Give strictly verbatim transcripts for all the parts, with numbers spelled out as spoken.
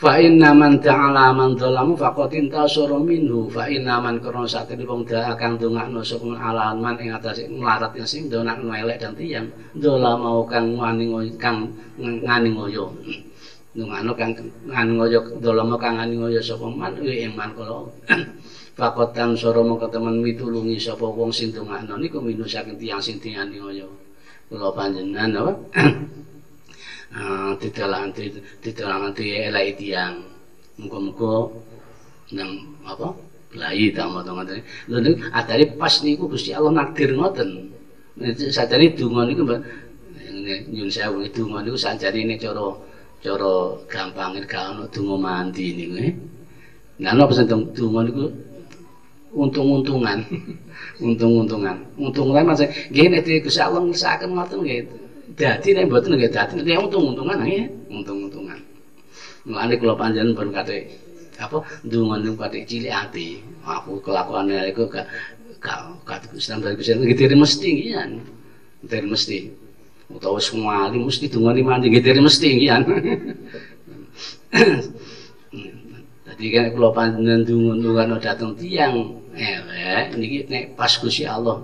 Fa'inna man ta'ala man dhalamu faqatin tasoro minhu fa'inna man krono satene wong dakang ndongakno sing alaan man ing atase mlarat sing ndonakno elek dan tiyang dholama kang ngani kang ngani ngoyo ndongakno kang ngani ngoyo dholama kang ngani ngoyo sapa man ing man kala faqatan soro mongko temen mitulungi sapa wong sing ndongakno niku minus saking tiyang sing ngani ngoyo kula panjenengan apa ditelan ditelan elek tiyang muga-muga nang apa blayi ta mboten ngoten lho niku adare pas niku Gusti Allah nakdir ngoten sajane donga niku nyun sewu donga niku sajane cara cara gampangin gak ono donga mandi niku lha napa seneng donga niku untung-untungan untung-untungan untung-untungan maksud nggih nek Gusti Allah ngersakaken ngoten nggih. Dadi nek mboten nggih dadi nek untung-untungan nggih, untung-untungan. Mulane kula panjenengan pun kathik apa ndonga niku kathik cilik ati. Aku kelakuan niku gak gak kathik Islam dari Gusti nggih diri mesti ngiyan. Diri mesti. Utawa wis mali mesti dongani mandi nggih diri mesti ngiyan. Dadi nek kula panjenengan ndonga dhateng tiyang elek niki nek pas Gusti Allah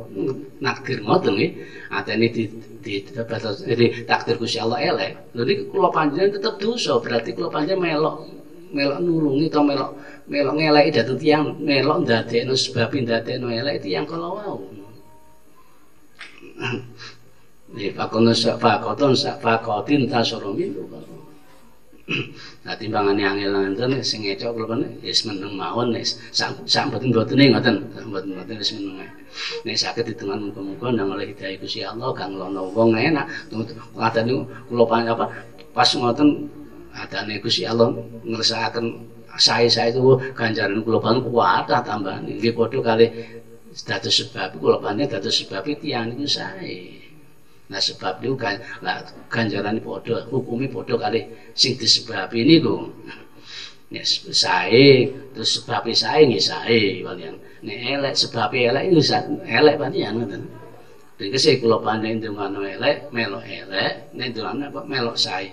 nakdir ngoten nggih, atene di di batas jadi takdir Gusti Allah elek. Lha niki kula panjenengan tetep dosa, berarti kula panjenengan melok melok nulungi ta melok melok ngeleki dhateng tiyang, melok ndadekno sebab ndadekno elek tiyang kala wau. Nggih, pakono sapakoton sapakotin tasurumi. Nah timbangane angel nenten sing ngecok kula wis meneng mawon wis sampeyan mbotene ngoten mboten wis meneng nek saged ditengan muga-muga nang oleh hidayah Gusti Allah kang lono wong enak ngadani kula apa pas ngoten adane Gusti Allah ngresakaken sae-sae itu ganjaran kula pun kuat tambah nggih padha kalih dados sebab kula panen dados sebab tiyang niku sae. Nah sebab itu kan ganjaran padha hukume padha kalih sing disebabi niku nek sae terus sebab sae nggih sae walian nek elek sebab elek iku elek walian ngoten tegese kula pandhe ndongano elek melok elek nek ndongane apa melok sae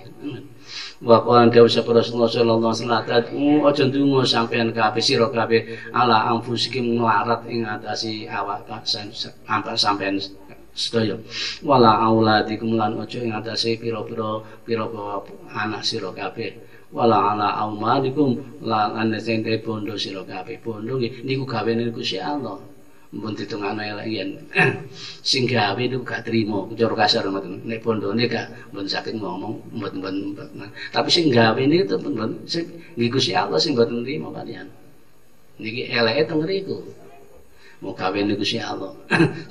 wa qala Dewi Rasulullah sallallahu alaihi wasallam aja ndonga sampean kabeh sira kabeh ala amfusikum melarat ing atase awak sampean sedaya wala auladikum lan aja ing atase pira-pira pira-pira anak sira kabeh wala ala aumalikum lan anesen de bondo sira kabeh bondo niku gawene Gusti Allah mun ditungane elek yen sing gawe niku gak trima cara kasar ngoten nek bondone gak mun saking ngomong mboten tapi sing gawe niku tetep sing Gusti Allah sing mboten trima kalian niki eleke teng riku mau kawin niku Gusti Allah.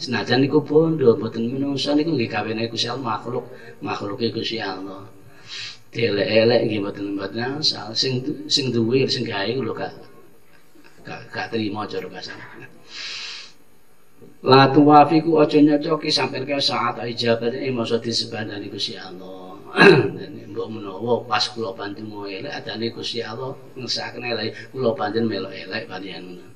Senajan niku bondo mboten menungsa niku nggih kawene Gusti Allah makhluk, makhluke Gusti Allah. Delek-elek nggih mboten mboten asal sing sing duwe sing gawe lho gak gak trima cara bahasa. La tuwafiku aja nyocoki sampeyan kaya saat ijabate masa disebandani Gusti Allah. Mbok menawa pas kula pandonga elek adane Gusti Allah ngesakne elek kula panjen melok elek panjenengan.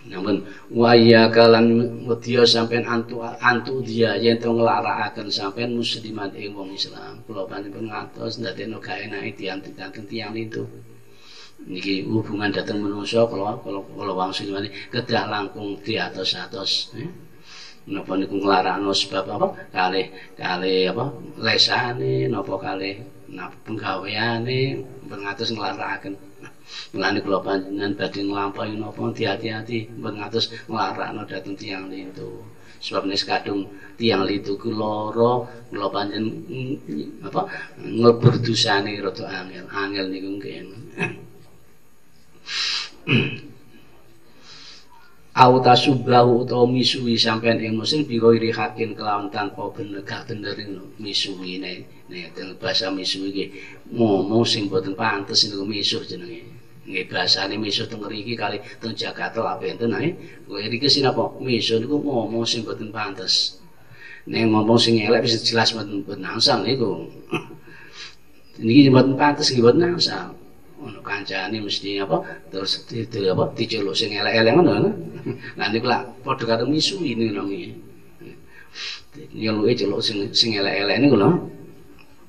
Namun waya kalan wedya sampean antu antu dia yen to nglarakaken sampean musliman ing wong Islam kula panjenengan ngatos ndadekno gak enake dianti-anti tiyang itu niki hubungan dhateng manungsa kala kala wong Islam kedah langkung diatos-atos menapa niku nglarakno sebab apa kalih kalih apa lesane napa kalih penggaweane ngatos nglarakaken melani kula panjenengan badhe nglampahi napa hati-hati ben ngatos nglarakno dhateng tiyang litu sebab nek kadung tiyang litu ku lara kula panjenengan apa nglebur dosane rada angel angel niku nggih auta subahu utawa misuwi sampean ing muslim biroiri hakin kelawan tanpa bener gak bener misuwi nek nek bahasa misuwi iki ngomong sing boten pantes niku misuh jenenge nggih basane misuh teng mriki kali teng Jakarta apa enten ae kowe iki sinapa misuh niku ngomong sing boten pantes nek ngomong sing elek wis jelas boten benangsal niku niki boten pantes nggih boten asal ono kancane mesti apa terus itu apa diceluk sing elek-elek ngono nah niku lak padha karo misuwi niku nggih nyeluke celuk sing sing elek-elek niku lho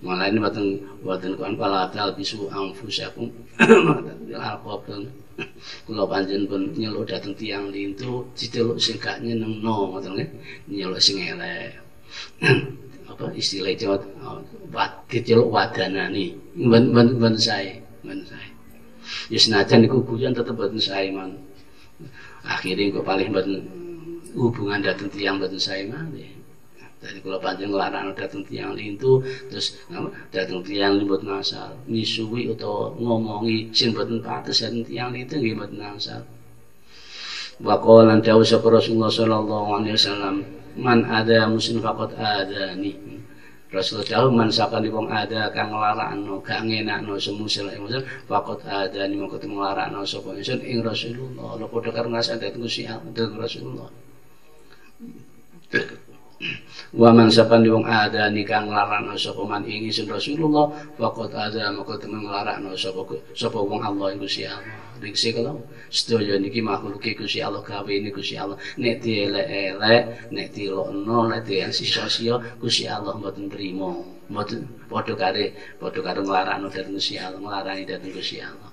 Malain batang batang kuan palatal bisu angfusakum matatil alqobun kula panjen pun nyeluk dateng tiang lintu diceluk singkatnya nang no ngoten nggih nyeluk sing elek apa istilah Jawa diceluk wadanani mboten mboten sae mboten sae ya senajan niku guyon tetep mboten sae man akhire kok paling mboten hubungan dateng tiang mboten sae malih. Dari kalau panjang larang datang tiang lintu, terus datang tiang buat nasal, misui atau ngomongi sin buat patas dan tiang lintu nggih buat nasal. Wakolan jauh sepuluh Rasulullah Shallallahu Alaihi Wasallam, man ada musim fakot ada nih. Rasulullah jauh man sakan di wong ada kang larang no kang enak no semu selai musim fakot ada nih mau ketemu larang no sopo insun ing Rasulullah. Lo kau dengar ngasih datang siang dengan Rasulullah. Waman sapan diwong ada nikah ngelarang sapa man ingi sun Rasulullah faqat ada maka temen ngelarang sapa sapa wong Allah Gusti Allah riksi kalau sedaya niki makhluke Gusti Allah gawe ini Gusti Allah nek dielek-elek nek dilokno nek disosio Gusti Allah mboten trimo mboten padha kare padha karo ngelarang dhateng Gusti Allah ngelarani dhateng Gusti Allah.